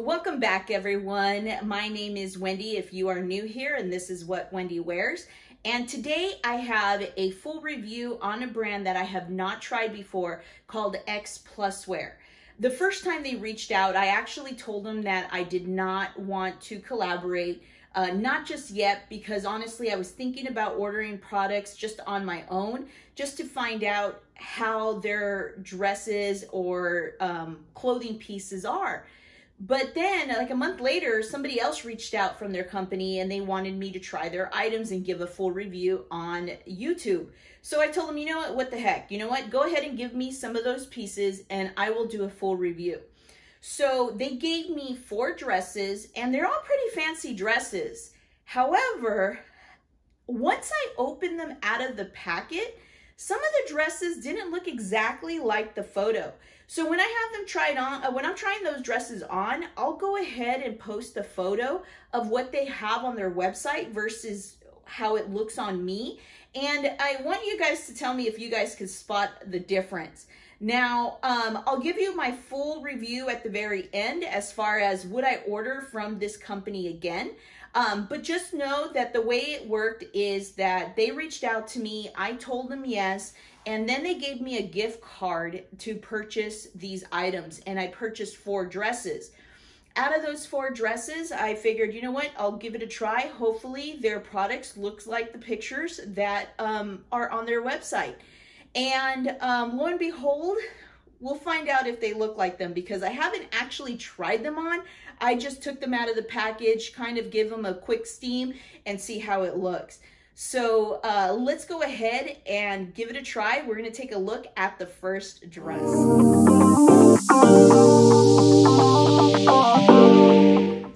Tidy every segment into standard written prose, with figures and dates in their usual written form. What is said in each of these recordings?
Welcome back, everyone. My name is Wendy, if you are new here, and this is What Wendy Wears. And today I have a full review on a brand that I have not tried before called Xpluswear. The first time they reached out, I actually told them that I did not want to collaborate, not just yet, because honestly, I was thinking about ordering products just on my own, just to find out how their dresses or clothing pieces are. But then, like a month later, somebody else reached out from their company and they wanted me to try their items and give a full review on YouTube. So I told them, you know what the heck, you know what, go ahead and give me some of those pieces and I will do a full review. So they gave me 4 dresses and they're all pretty fancy dresses. However, once I opened them out of the packet, some of the dresses didn't look exactly like the photo. So when I have them tried on, when I'm trying those dresses on, I'll go ahead and post the photo of what they have on their website versus how it looks on me. And I want you guys to tell me if you guys can spot the difference. Now, I'll give you my full review at the very end as far as would I order from this company again. But just know that the way it worked is that they reached out to me, I told them yes, and then they gave me a gift card to purchase these items, and I purchased 4 dresses. Out of those 4 dresses, I figured, you know what, I'll give it a try. Hopefully their products look like the pictures that are on their website. And lo and behold, we'll find out if they look like them because I haven't actually tried them on. I just took them out of the package, kind of give them a quick steam and see how it looks. So let's go ahead and give it a try. We're going to take a look at the first dress.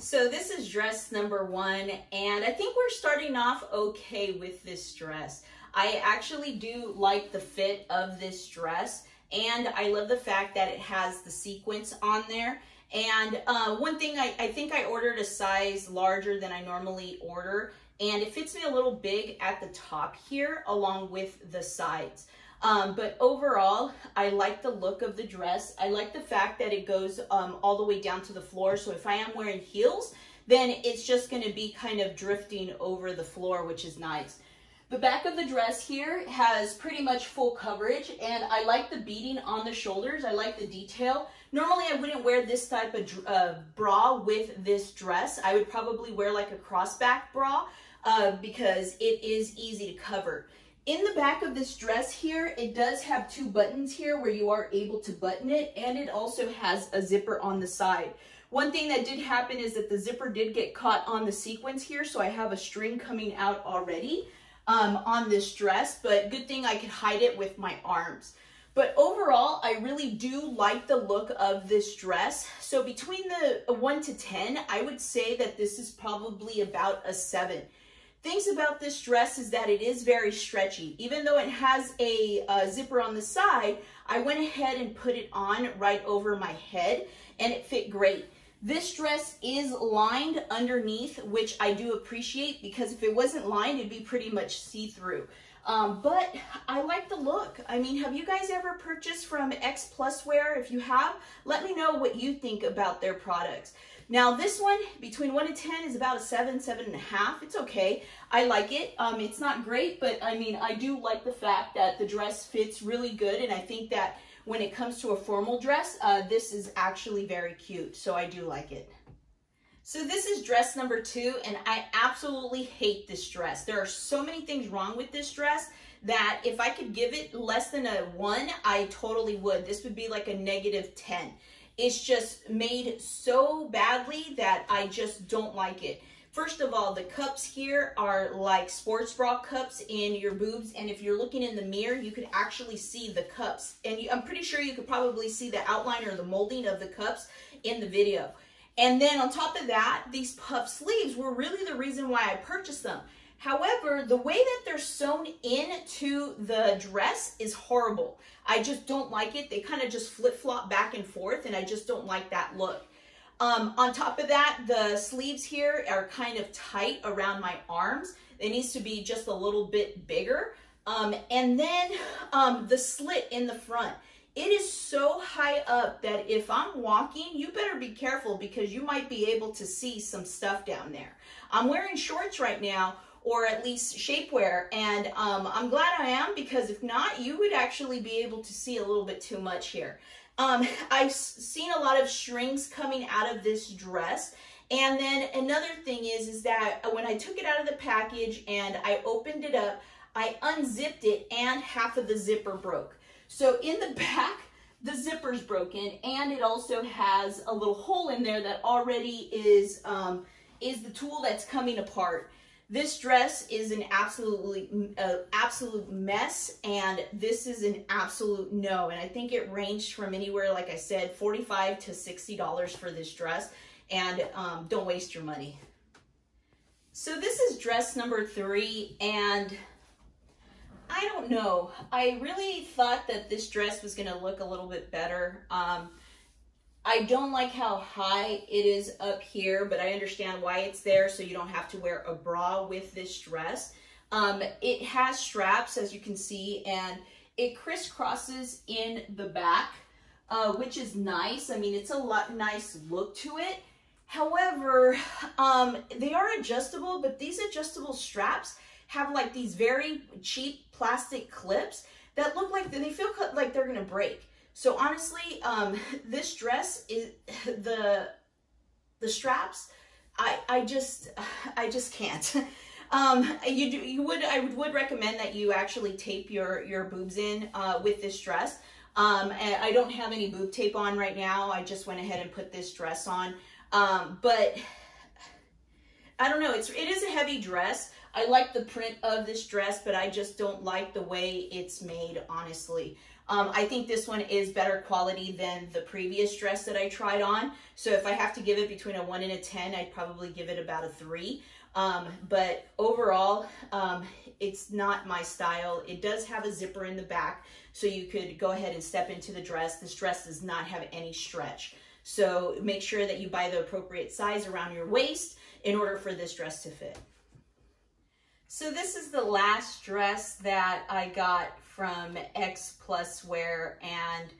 So this is dress number 1, and I think we're starting off okay with this dress. I actually do like the fit of this dress, and I love the fact that it has the sequins on there. And one thing, I think I ordered a size larger than I normally order, and it fits me a little big at the top here along with the sides. But overall, I like the look of the dress. I like the fact that it goes all the way down to the floor. So if I am wearing heels, then it's just going to be kind of drifting over the floor, which is nice. The back of the dress here has pretty much full coverage, and I like the beading on the shoulders. I like the detail. Normally, I wouldn't wear this type of bra with this dress. I would probably wear like a crossback bra because it is easy to cover. In the back of this dress here, it does have 2 buttons here where you are able to button it, and it also has a zipper on the side. One thing that did happen is that the zipper did get caught on the sequins here, so I have a string coming out already on this dress, but good thing I could hide it with my arms. But overall, I really do like the look of this dress. So between the 1 to 10, I would say that this is probably about a 7. Things about this dress is that it is very stretchy. Even though it has a zipper on the side, I went ahead and put it on right over my head and it fit great. This dress is lined underneath, which I do appreciate because if it wasn't lined, it'd be pretty much see-through. But I like the look. I mean, have you guys ever purchased from Xpluswear? If you have, let me know what you think about their products. Now this one, between 1 and 10 is about a 7, 7.5. It's okay. I like it. It's not great, but I mean, I do like the fact that the dress fits really good. And I think that when it comes to a formal dress, this is actually very cute. So I do like it. So this is dress number 2, and I absolutely hate this dress. There are so many things wrong with this dress that if I could give it less than a 1, I totally would. This would be like a negative 10. It's just made so badly that I just don't like it. First of all, the cups here are like sports bra cups in your boobs, and if you're looking in the mirror, you could actually see the cups. And I'm pretty sure you could probably see the outline or the molding of the cups in the video. And then on top of that, these puff sleeves were really the reason why I purchased them. However, the way that they're sewn into the dress is horrible. I just don't like it. They kind of just flip-flop back and forth, and I just don't like that look. On top of that, the sleeves here are kind of tight around my arms. It needs to be just a little bit bigger. And then the slit in the front. It is so high up that if I'm walking, you better be careful because you might be able to see some stuff down there. I'm wearing shorts right now, or at least shapewear, and I'm glad I am, because if not, you would actually be able to see a little bit too much here. I've seen a lot of strings coming out of this dress. And then another thing is that when I took it out of the package and I opened it up, I unzipped it and half of the zipper broke. So in the back, the zipper's broken, and it also has a little hole in there that already is the tulle that's coming apart. This dress is an absolute mess, and this is an absolute no. And I think it ranged from anywhere, like I said, $45 to $60 for this dress. And don't waste your money. So this is dress number 3, and I don't know. I really thought that this dress was gonna look a little bit better. I don't like how high it is up here, but I understand why it's there, so you don't have to wear a bra with this dress. It has straps, as you can see, and it crisscrosses in the back, which is nice. I mean, it's a lot nice look to it. However, they are adjustable, but these adjustable straps have like these very cheap plastic clips that look like they feel like they're gonna break. So honestly, this dress is the straps. I just can't. I would recommend that you actually tape your boobs in with this dress. I don't have any boob tape on right now. I just went ahead and put this dress on. But I don't know. It is a heavy dress. I like the print of this dress, but I just don't like the way it's made, honestly. I think this one is better quality than the previous dress that I tried on. So if I have to give it between a 1 and a 10, I'd probably give it about a 3. But overall, it's not my style. It does have a zipper in the back, so you could go ahead and step into the dress. This dress does not have any stretch. So make sure that you buy the appropriate size around your waist in order for this dress to fit. So this is the last dress that I got from Xpluswear, and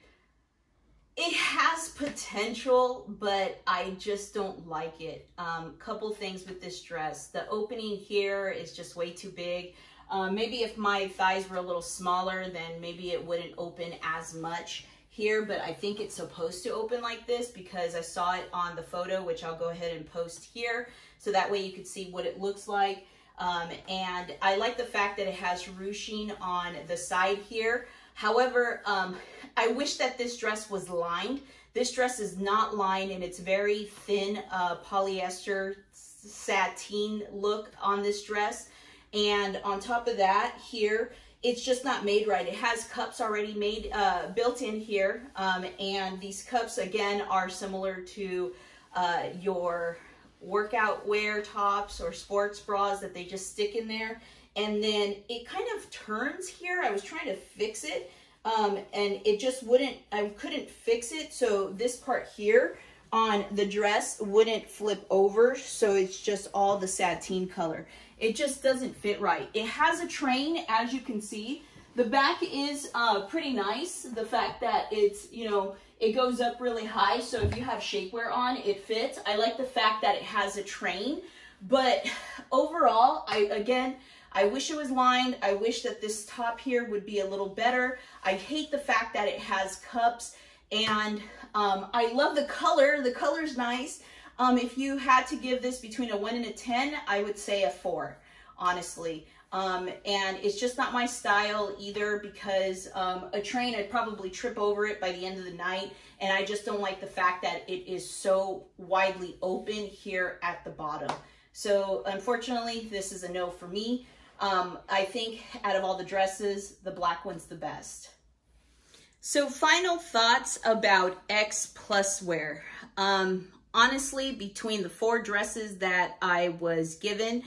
it has potential, but I just don't like it. Couple things with this dress. The opening here is just way too big. Maybe if my thighs were a little smaller, then maybe it wouldn't open as much here, but I think it's supposed to open like this because I saw it on the photo, which I'll go ahead and post here. So that way you could see what it looks like. And I like the fact that it has ruching on the side here. However, I wish that this dress was lined. This dress is not lined, and it's very thin polyester sateen look on this dress. And on top of that here, it's just not made right. It has cups already made, built in here. And these cups, again, are similar to your workout wear tops or sports bras that they just stick in there, and then it kind of turns here. I was trying to fix it, and it just wouldn't, I couldn't fix it, so this part here on the dress wouldn't flip over, so it's just all the sateen color. It just doesn't fit right. It has a train, as you can see. The back is pretty nice. The fact that it's, you know, it goes up really high, so if you have shapewear on, it fits. I like the fact that it has a train, but overall, I wish it was lined. I wish that this top here would be a little better. I hate the fact that it has cups, and I love the color. The color's nice. If you had to give this between a 1 and a 10, I would say a 4, honestly. And it's just not my style either, because a train, I'd probably trip over it by the end of the night, and I just don't like the fact that it is so widely open here at the bottom. So unfortunately, this is a no for me. I think out of all the dresses, the black one's the best. So final thoughts about Xpluswear. Honestly, between the 4 dresses that I was given,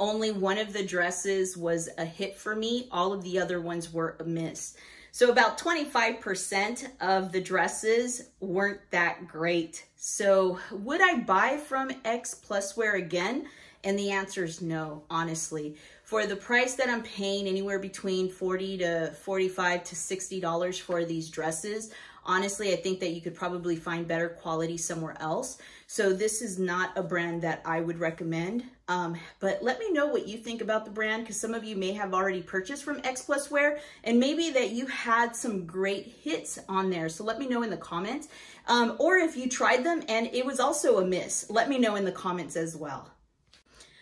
only one of the dresses was a hit for me. All of the other ones were a miss. So about 25% of the dresses weren't that great. So would I buy from Xpluswear again? And the answer is no, honestly. for the price that I'm paying, anywhere between $40 to $45 to $60 for these dresses, honestly, I think that you could probably find better quality somewhere else. So this is not a brand that I would recommend. But let me know what you think about the brand, because some of you may have already purchased from Xpluswear, and maybe that you had some great hits on there. So let me know in the comments. Or if you tried them and it was also a miss, let me know in the comments as well.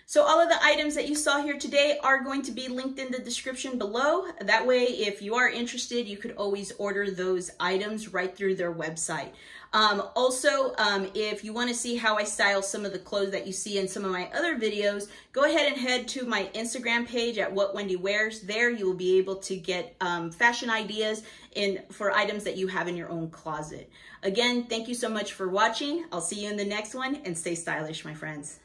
So all of the items that you saw here today are going to be linked in the description below. That way, if you are interested, you could always order those items right through their website. Also, if you want to see how I style some of the clothes that you see in some of my other videos, go ahead and head to my Instagram page at What Wendy Wears. There you will be able to get fashion ideas for items that you have in your own closet. Again, thank you so much for watching. I'll see you in the next one, and stay stylish, my friends.